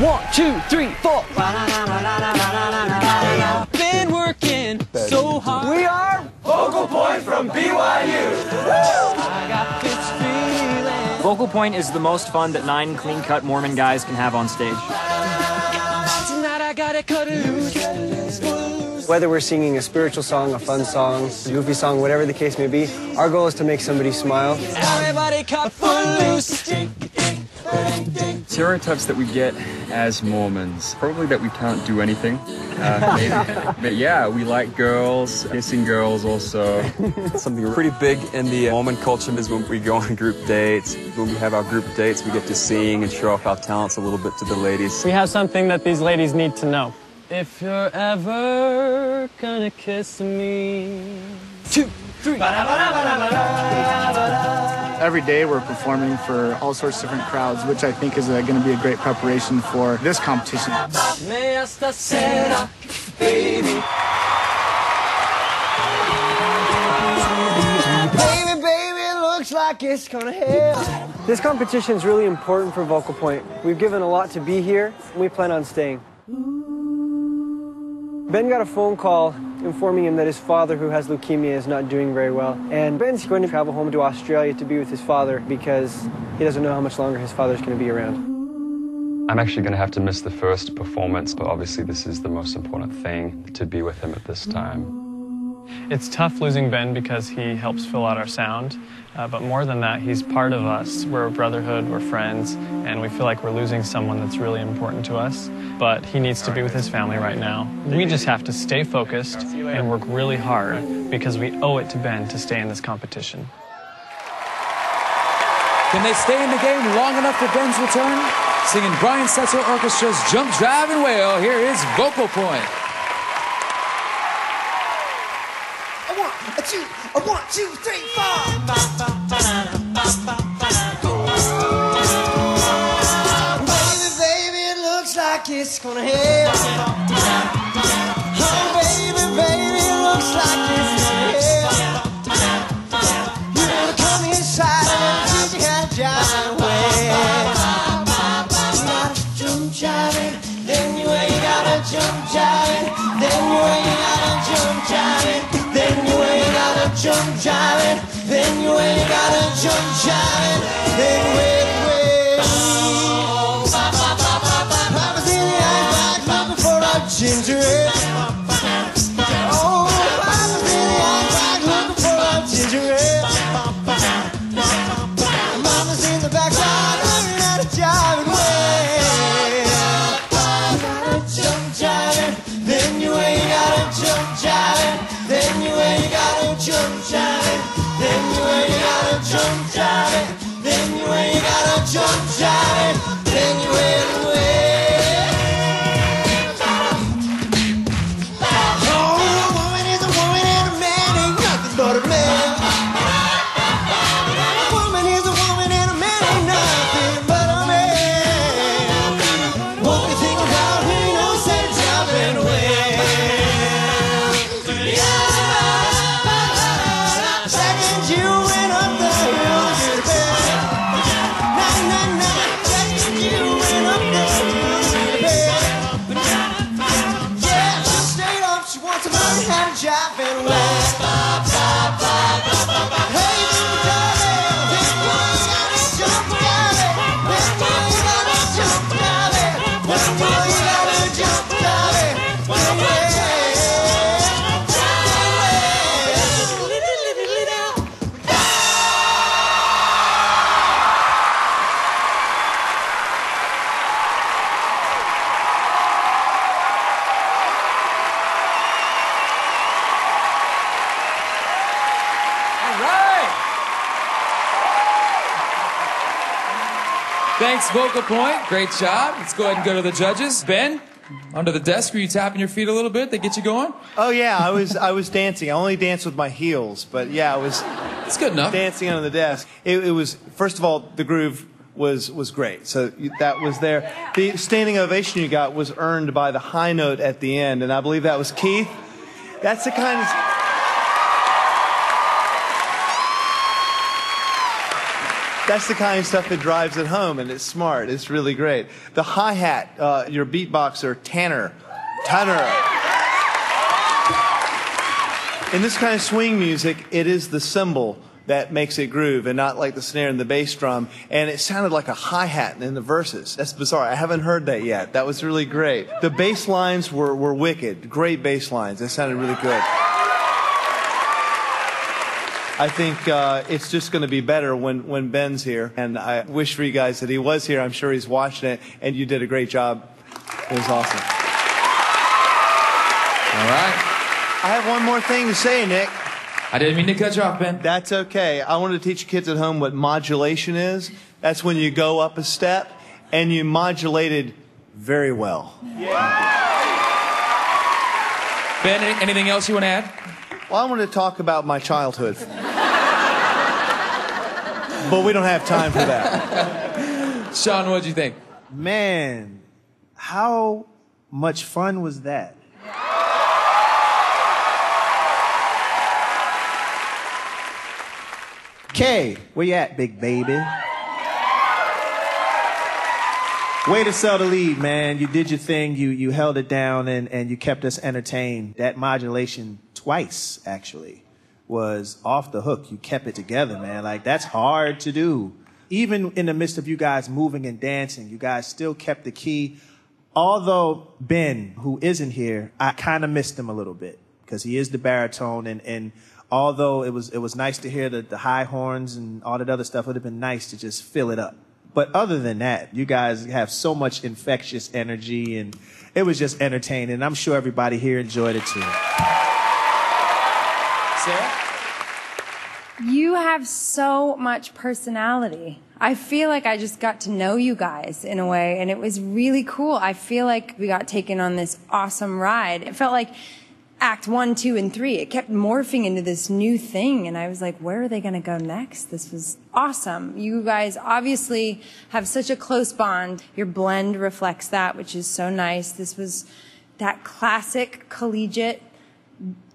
1, 2, 3, 4. Been working so hard. We are Vocal Point from BYU. Vocal Point is the most fun that 9 clean-cut Mormon guys can have on stage. Whether we're singing a spiritual song, a fun song, a goofy song, whatever the case may be, our goal is to make somebody smile. Everybody cut loose. Stereotypes that we get as Mormons, probably that we can't do anything. Maybe. But yeah, we like girls, kissing girls also. Something pretty big in the Mormon culture is when we go on group dates. When we have our group dates, we get to sing and show off our talents a little bit to the ladies. We have something that these ladies need to know. If you're ever gonna kiss me. 2, 3. Every day we're performing for all sorts of different crowds, which I think is going to be a great preparation for this competition. Baby, baby, looks like it's gonna hit. This competition is really important for Vocal Point. We've given a lot to be here, and we plan on staying. Ben got a phone call informing him that his father, who has leukemia, is not doing very well. And Ben's going to travel home to Australia to be with his father because he doesn't know how much longer his father's going to be around. I'm actually going to have to miss the first performance, but obviously this is the most important thing, to be with him at this time. It's tough losing Ben because he helps fill out our sound, but more than that, he's part of us. We're a brotherhood, we're friends, and we feel like we're losing someone that's really important to us, but he needs to be with his family right now. We just have to stay focused and work really hard because we owe it to Ben to stay in this competition. Can they stay in the game long enough for Ben's return? Singing Brian Setzer Orchestra's Jump Jive an' Wail, here is Vocal Point. A 1, 2, 3, 4. Baby, baby, it looks like it's gonna hit. Oh, baby, baby, it looks like it's gonna hit. You wanna come inside and teach you how to jive and wail. You gotta jump jiving, then you ain't gotta jump jiving, then you ain't gotta jump jiving. Then you ain't gotta jump jiving. Then you ain't gotta jump jiving. Then wait. Papa in the ice box before our ginger ale. Oh, Papa in the ice box looking for our ginger ale. Mama's in the backyard learning how to jive and wail. You gotta jump jiving. Then you ain't gotta jump jiving. Then you ain't gotta jump jiving. Then you ain't gotta jump jiving. Then you ain't gotta jump jiving. Then you ain't away. Oh, a woman is a woman and a man ain't nothing but a man. A woman is a woman and a man ain't nothing but a man. Won't you think about who you know said jump and away? Thanks, Vocal Point. Great job. Let's go ahead and go to the judges. Ben, under the desk, were you tapping your feet a little bit? They get you going? Oh, yeah. I was dancing. I only danced with my heels, but yeah, I was it's good enough. Dancing under the desk. It was, first of all, the groove was great. So that was there. The standing ovation you got was earned by the high note at the end, and I believe that was Keith. That's the kind of... That's the kind of stuff that drives it home, and it's smart. It's really great. The hi-hat, your beatboxer, Tanner. In this kind of swing music, it is the cymbal that makes it groove, and not like the snare and the bass drum. And it sounded like a hi-hat in the verses. That's bizarre. I haven't heard that yet. That was really great. The bass lines were wicked. Great bass lines. That sounded really good. I think it's just going to be better when Ben's here. And I wish for you guys that he was here. I'm sure he's watching it. And you did a great job. It was awesome. All right. I have one more thing to say, Nick. I didn't mean to cut you off, Ben. That's okay. I wanted to teach kids at home what modulation is. That's when you go up a step, and you modulated very well. Yeah. Ben, anything else you want to add? Well, I want to talk about my childhood. But we don't have time for that. Sean, what'd you think? Man, how much fun was that? Kay, where you at, big baby? Way to sell the lead, man. You did your thing. You held it down, and you kept us entertained. That modulation... twice, actually, was off the hook. You kept it together, man. Like, that's hard to do. Even in the midst of you guys moving and dancing, you guys still kept the key. Although Ben, who isn't here, I kind of missed him a little bit because he is the baritone. And although it was nice to hear the high horns and all that other stuff, it would have been nice to just fill it up. But other than that, you guys have so much infectious energy, and it was just entertaining. And I'm sure everybody here enjoyed it, too. Sarah? You have so much personality. I feel like I just got to know you guys in a way, and it was really cool. I feel like we got taken on this awesome ride. It felt like act 1, 2, and 3. It kept morphing into this new thing, and I was like, where are they going to go next? This was awesome. You guys obviously have such a close bond. Your blend reflects that, which is so nice. This was that classic collegiate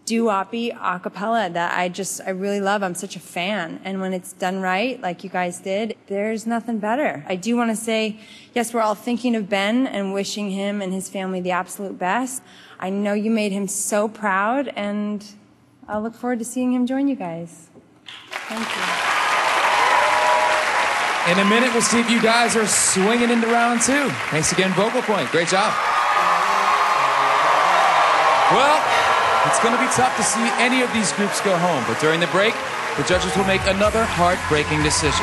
doo-wop-y a cappella that I really love. I'm such a fan. And when it's done right, like you guys did, there's nothing better. I do want to say, yes, we're all thinking of Ben and wishing him and his family the absolute best. I know you made him so proud, and I'll look forward to seeing him join you guys. Thank you. In a minute, we'll see if you guys are swinging into round 2. Thanks again, Vocal Point. Great job. Well, it's going to be tough to see any of these groups go home, but during the break, the judges will make another heartbreaking decision.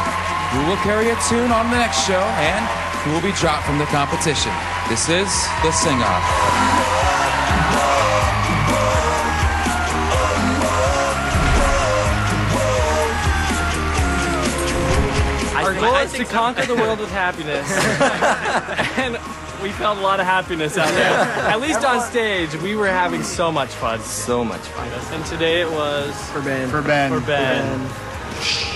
We will carry a tune on the next show, and who will be dropped from the competition. This is The Sing Off. Our goal is to conquer the world with happiness. And we felt a lot of happiness out there. At least on stage, we were having so much fun. So much fun. And today it was... For Ben. For Ben. For Ben. For Ben.